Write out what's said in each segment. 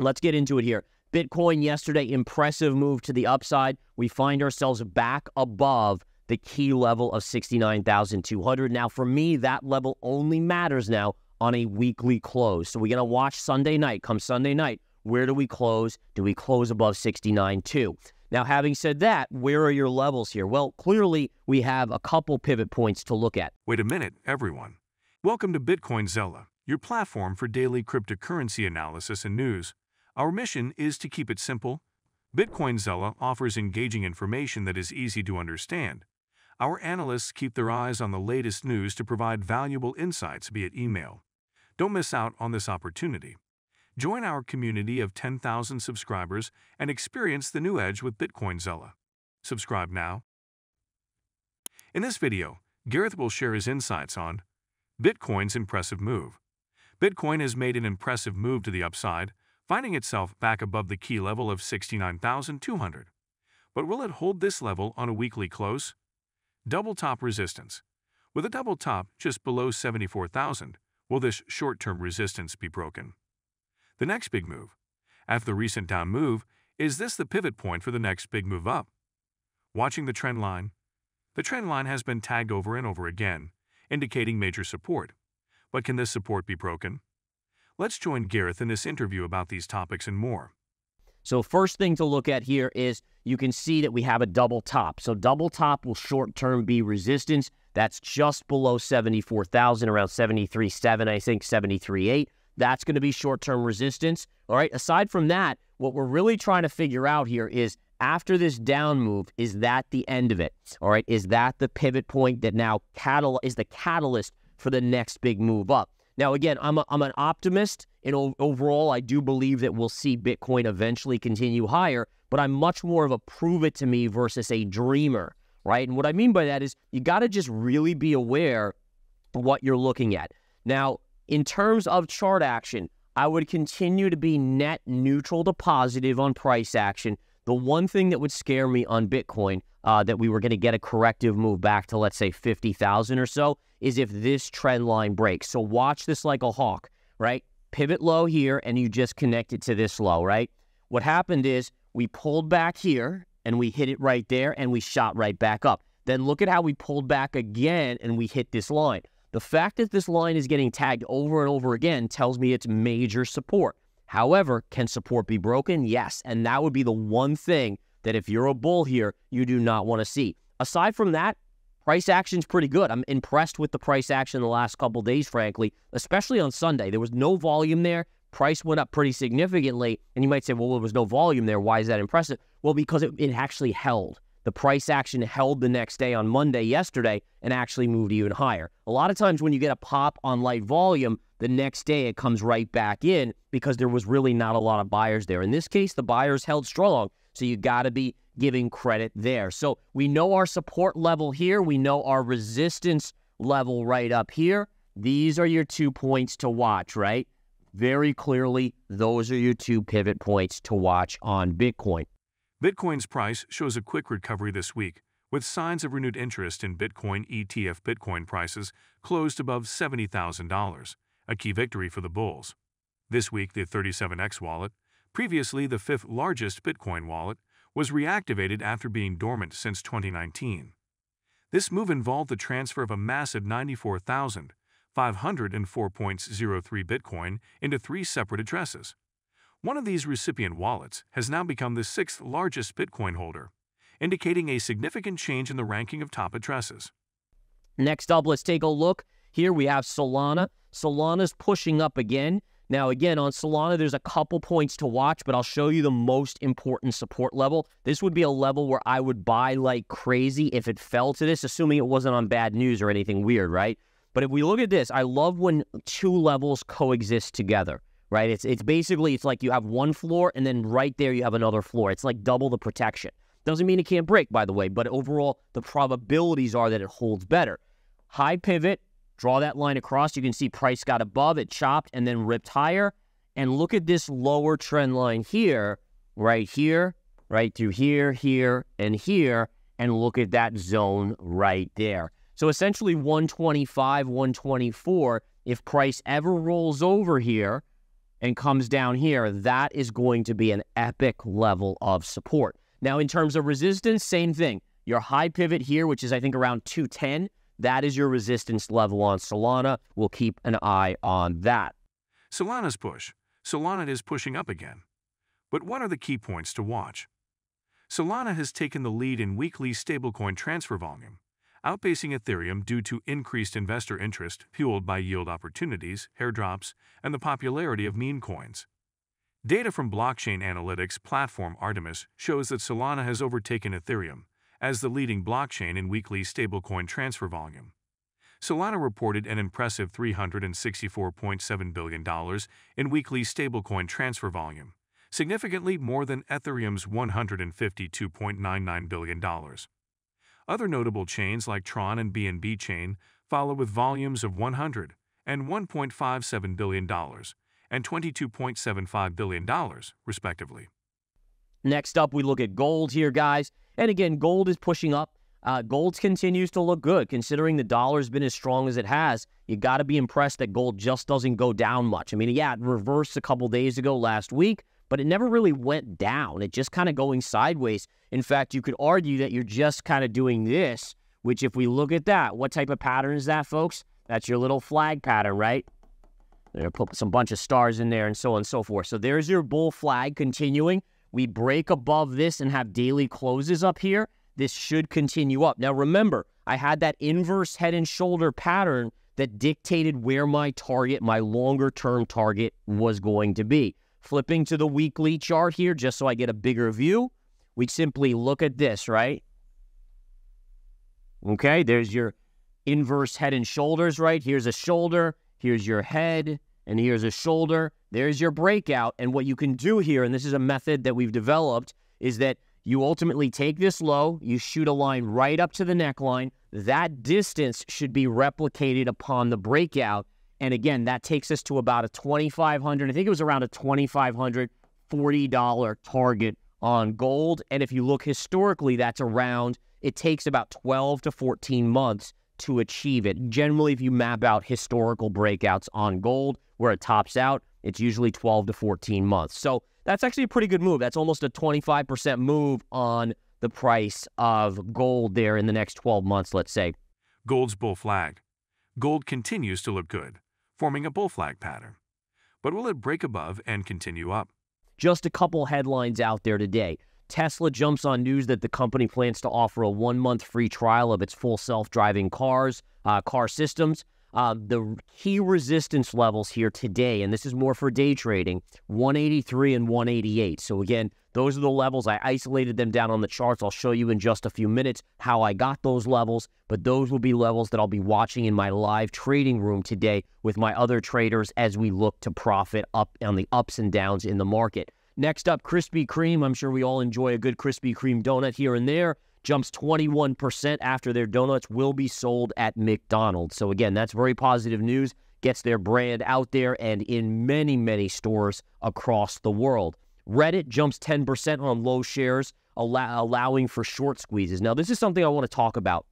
Let's get into it here. Bitcoin yesterday, impressive move to the upside. We find ourselves back above the key level of 69,200. Now, for me, that level only matters now on a weekly close. So we're going to watch Sunday night. Come Sunday night, where do we close? Do we close above 69.2? Now, having said that, where are your levels here? Well, clearly, we have a couple pivot points to look at. Wait a minute, everyone. Welcome to Bitcoin Zella, your platform for daily cryptocurrency analysis and news. Our mission is to keep it simple. Bitcoin Zella offers engaging information that is easy to understand. Our analysts keep their eyes on the latest news to provide valuable insights via email. Don't miss out on this opportunity. Join our community of 10,000 subscribers and experience the new edge with Bitcoin Zella. Subscribe now. In this video, Gareth will share his insights on Bitcoin's impressive move. Bitcoin has made an impressive move to the upside, finding itself back above the key level of 69,200. But will it hold this level on a weekly close? Double top resistance. With a double top just below 74,000, will this short-term resistance be broken? The next big move. After the recent down move, is this the pivot point for the next big move up? Watching the trend line. The trend line has been tagged over and over again, indicating major support. But can this support be broken? Let's join Gareth in this interview about these topics and more. So first thing to look at here is you can see that we have a double top. So double top will short-term be resistance. That's just below 74,000, around 73.7, I think 73.8. That's going to be short-term resistance. All right, aside from that, what we're really trying to figure out here is after this down move, is that the end of it? All right, is that the pivot point that now is the catalyst for the next big move up? Now, again, I'm an optimist, and overall, I do believe that we'll see Bitcoin eventually continue higher, but I'm much more of a prove-it-to-me versus a dreamer, right? And what I mean by that is you got to just really be aware of what you're looking at. Now, in terms of chart action, I would continue to be net neutral to positive on price action. The one thing that would scare me on Bitcoin that we were going to get a corrective move back to, let's say, 50,000 or so, is if this trend line breaks. So watch this like a hawk, right? Pivot low here, and you just connect it to this low, right? What happened is we pulled back here, and we hit it right there, and we shot right back up. Then look at how we pulled back again, and we hit this line. The fact that this line is getting tagged over and over again tells me it's major support. However, can support be broken? Yes, and that would be the one thing that if you're a bull here, you do not want to see. Aside from that, price action's pretty good. I'm impressed with the price action the last couple days, frankly, especially on Sunday. There was no volume there. Price went up pretty significantly. And you might say, well, there was no volume there. Why is that impressive? Well, because it actually held. The price action held the next day on Monday, yesterday, and actually moved even higher. A lot of times when you get a pop on light volume, the next day it comes right back in because there was really not a lot of buyers there. In this case, the buyers held strong. So you got to be giving credit there. So we know our support level here. We know our resistance level right up here. These are your 2 points to watch, right? Very clearly, those are your two pivot points to watch on Bitcoin. Bitcoin's price shows a quick recovery this week, with signs of renewed interest in Bitcoin ETF. Bitcoin prices closed above $70,000, a key victory for the bulls. This week, the 37X wallet, previously the fifth largest Bitcoin wallet, was reactivated after being dormant since 2019. This move involved the transfer of a massive 94,504.03 Bitcoin into 3 separate addresses. One of these recipient wallets has now become the 6th largest Bitcoin holder, indicating a significant change in the ranking of top addresses. Next up, let's take a look. Here we have Solana. Solana's pushing up again. Now, again, on Solana, there's a couple points to watch, but I'll show you the most important support level. This would be a level where I would buy like crazy if it fell to this, assuming it wasn't on bad news or anything weird, right? But if we look at this, I love when two levels coexist together, right? It's basically, it's like you have one floor, and then right there you have another floor. It's like double the protection. Doesn't mean it can't break, by the way, but overall, the probabilities are that it holds better. High pivot. Draw that line across. You can see price got above, it chopped, and then ripped higher. And look at this lower trend line here, right through here, and look at that zone right there. So essentially 125, 124, if price ever rolls over here, and comes down here, that is going to be an epic level of support. Now, in terms of resistance, same thing. Your high pivot here, which is I think around 210, that is your resistance level on Solana. We'll keep an eye on that. Solana's push. Solana is pushing up again. But what are the key points to watch? Solana has taken the lead in weekly stablecoin transfer volume, outpacing Ethereum due to increased investor interest fueled by yield opportunities, airdrops, and the popularity of meme coins. Data from blockchain analytics platform Artemis shows that Solana has overtaken Ethereum as the leading blockchain in weekly stablecoin transfer volume. Solana reported an impressive $364.7 billion in weekly stablecoin transfer volume, significantly more than Ethereum's $152.99 billion. Other notable chains like Tron and BNB Chain follow with volumes of $100 and $1.57 billion and $22.75 billion, respectively. Next up, we look at gold here, guys. And again, gold is pushing up. Gold continues to look good, considering the dollar's been as strong as it has. You got to be impressed that gold just doesn't go down much. I mean, yeah, it reversed a couple days ago last week, but it never really went down. It just kind of going sideways. In fact, you could argue that you're just kind of doing this, which if we look at that, what type of pattern is that, folks? That's your little flag pattern, right? They're putting some bunch of stars in there and so on and so forth. So there's your bull flag continuing. We break above this and have daily closes up here. This should continue up. Now, remember, I had that inverse head and shoulder pattern that dictated where my target, my longer-term target, was going to be. Flipping to the weekly chart here, just so I get a bigger view, we simply look at this, right? Okay, there's your inverse head and shoulders, right? Here's a shoulder, here's your head, and here's a shoulder. There's your breakout. And what you can do here, and this is a method that we've developed, is that you ultimately take this low, you shoot a line right up to the neckline. That distance should be replicated upon the breakout. And again, that takes us to about a $2,500, I think it was around a $2,540 target on gold. And if you look historically, that's around, it takes about 12 to 14 months to achieve it. Generally, if you map out historical breakouts on gold, where it tops out, it's usually 12 to 14 months. So that's actually a pretty good move. That's almost a 25% move on the price of gold there in the next 12 months, let's say. Gold's bull flag. Gold continues to look good, forming a bull flag pattern. But will it break above and continue up? Just a couple headlines out there today. Tesla jumps on news that the company plans to offer a 1-month free trial of its full self-driving cars, car systems. The key resistance levels here today, and this is more for day trading, 183 and 188. So again, those are the levels. I isolated them down on the charts. I'll show you in just a few minutes how I got those levels, but those will be levels that I'll be watching in my live trading room today with my other traders as we look to profit up on the ups and downs in the market. Next up, Krispy Kreme. I'm sure we all enjoy a good Krispy Kreme donut here and there. Jumps 21% after their donuts will be sold at McDonald's. So again, that's very positive news. Gets their brand out there and in many, many stores across the world. Reddit jumps 10% on low shares, allowing for short squeezes. Now, this is something I want to talk about.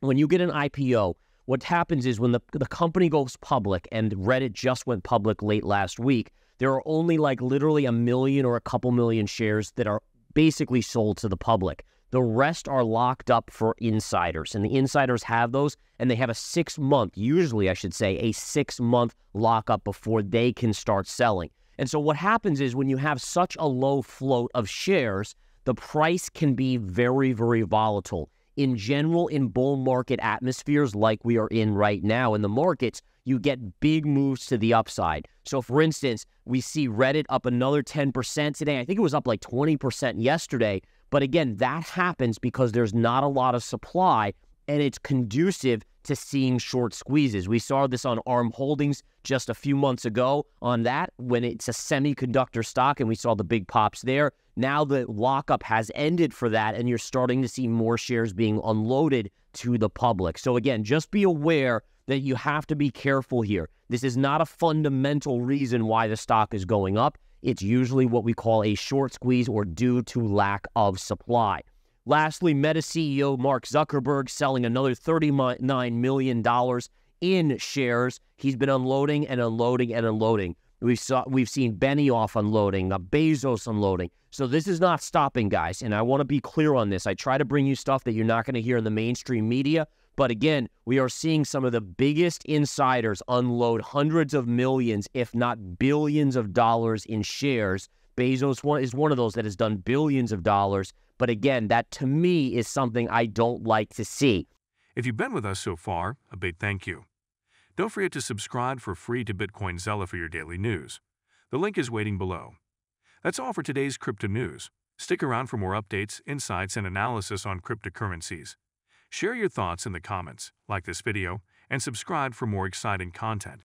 When you get an IPO, what happens is when the company goes public, and Reddit just went public late last week, there are only like literally a million or a couple million shares that are basically sold to the public. The rest are locked up for insiders, and the insiders have those, and they have a 6-month, usually I should say, a 6-month lockup before they can start selling. And so what happens is when you have such a low float of shares, the price can be very, very volatile. In general, in bull market atmospheres like we are in right now in the markets, you get big moves to the upside. So for instance, we see Reddit up another 10% today. I think it was up like 20% yesterday. But again, that happens because there's not a lot of supply, and it's conducive to seeing short squeezes. We saw this on ARM Holdings just a few months ago on that, when it's a semiconductor stock, and we saw the big pops there. Now the lockup has ended for that, and you're starting to see more shares being unloaded to the public. So again, just be aware that you have to be careful here. This is not a fundamental reason why the stock is going up. It's usually what we call a short squeeze or due to lack of supply. Lastly, Meta CEO Mark Zuckerberg selling another $39 million in shares. He's been unloading and unloading and unloading. We've seen Benioff unloading, Bezos unloading. So this is not stopping, guys, and I want to be clear on this. I try to bring you stuff that you're not going to hear in the mainstream media, but again, we are seeing some of the biggest insiders unload hundreds of millions, if not billions of dollars in shares. Bezos is one of those that has done billions of dollars, but again, that to me is something I don't like to see. If you've been with us so far, a big thank you. Don't forget to subscribe for free to Bitcoin Zella for your daily news. The link is waiting below. That's all for today's crypto news. Stick around for more updates, insights, and analysis on cryptocurrencies. Share your thoughts in the comments, like this video, and subscribe for more exciting content.